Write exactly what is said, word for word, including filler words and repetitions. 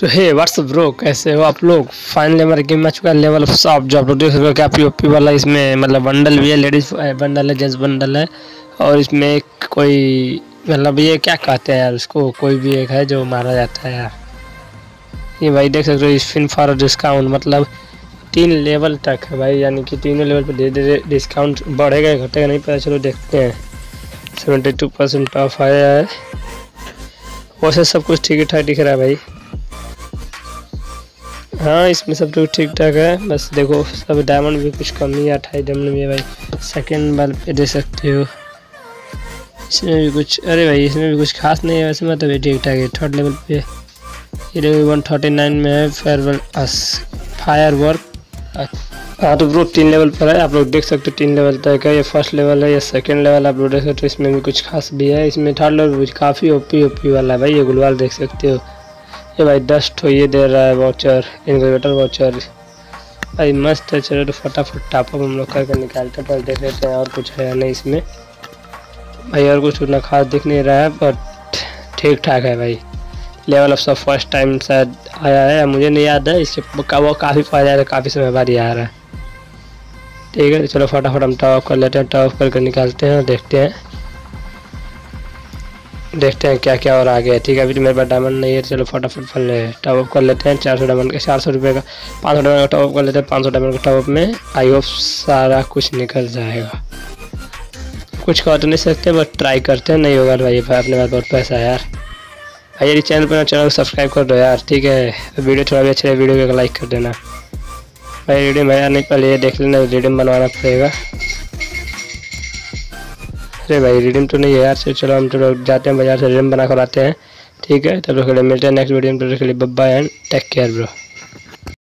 तो हे WhatsApp bro, कैसे हो आप लोग। फाइनली हमारे गेम में आ चुका है लेवल ऑफ शॉप, जो आप लोग देख सकते हो क्या पीओपी वाला। इसमें मतलब बंडल भी है, लेडीज़ बंडल है, जेंट्स बंडल है, और इसमें कोई मतलब ये क्या कहते हैं यार उसको, कोई भी एक है जो मारा जाता है यार। ये भाई देख सकते हो स्पिन फॉर डिस्काउंट, मतलब तीन लेवल तक है भाई, यानी कि तीनों लेवल पर धीरे धीरे डिस्काउंट बढ़ेगा घटेगा नहीं पता। चलो देखते हैं। सेवेंटी टू परसेंट ऑफ आया है। वैसे सब कुछ ठीक ठाक दिख रहा है भाई। हाँ, इसमें सब कुछ ठीक ठाक है, बस देखो सब डायमंड भी कुछ कम ही है। अट्ठाईस डायमंड में भाई सेकंड बार पे दे सकते हो। इसमें भी कुछ, अरे भाई इसमें भी कुछ खास नहीं है वैसे, मतलब ये ठीक ठाक है। थर्ड लेवल पे ये वन थर्टी नाइन में है फायर फायर वर्क। हाँ तो ब्रो तीन लेवल पर है, आप लोग देख सकते हो तीन लेवल तक है। ये फर्स्ट लेवल है, ये सेकंड लेवल आप लोग देख सकते हो। इसमें भी कुछ खास भी है। इसमें थर्ड लेवल कुछ काफ़ी ओपी ओपी वाला है भाई। ये गुलवार देख सकते हो। ये भाई डस्ट हो ये दे रहा है वाचर, इनक्यूबेटर वाचर भाई मस्त है। चलो तो फटाफट टापअप हम लोग करके निकालते हैं, पर देख लेते हैं और कुछ है नहीं इसमें भाई। और कुछ उतना खास दिख नहीं रहा है, बट ठीक ठाक है भाई। लेवल ऑफ सब फर्स्ट टाइम शायद आया है, मुझे नहीं याद है। इससे वो काफ़ी फायदा है, काफ़ी समय बाद ही आ रहा है। ठीक है, चलो फटाफट हम टॉप कर लेते हैं, टॉप करके निकालते हैं और देखते हैं देखते हैं क्या क्या और आ गया। ठीक है, अभी तो मेरे पास डायमंड नहीं है। चलो फटाफट फल टॉप अप कर लेते हैं। चार सौ डायमंड का चार सौ रुपये का पाँच सौ डायमंड का टॉप अप कर लेते हैं। पाँच सौ डायमंड का टॉप अप में आई होप सारा कुछ निकल जाएगा। कुछ कर तो नहीं सकते, बट ट्राई करते हैं। नहीं होगा भाई भाई अपने पास बहुत पैसा यार भाई। यदि चैनल पर चैनल को सब्सक्राइब कर दो यार। ठीक है, वीडियो थोड़ा भी अच्छा है, वीडियो को लाइक कर देना भाई। रिडीम है नहीं, पहले ये देख लेना, रिडीम बनवाना पड़ेगा। अरे भाई रिडीम तो नहीं है यार। चलो हम तो जाते हैं बाजार से रिडीम बना कर आते हैं। ठीक है, तब तक के लिए मिलते हैं नेक्स्ट वीडियो में। तब तक के लिए bye bye and take care bro.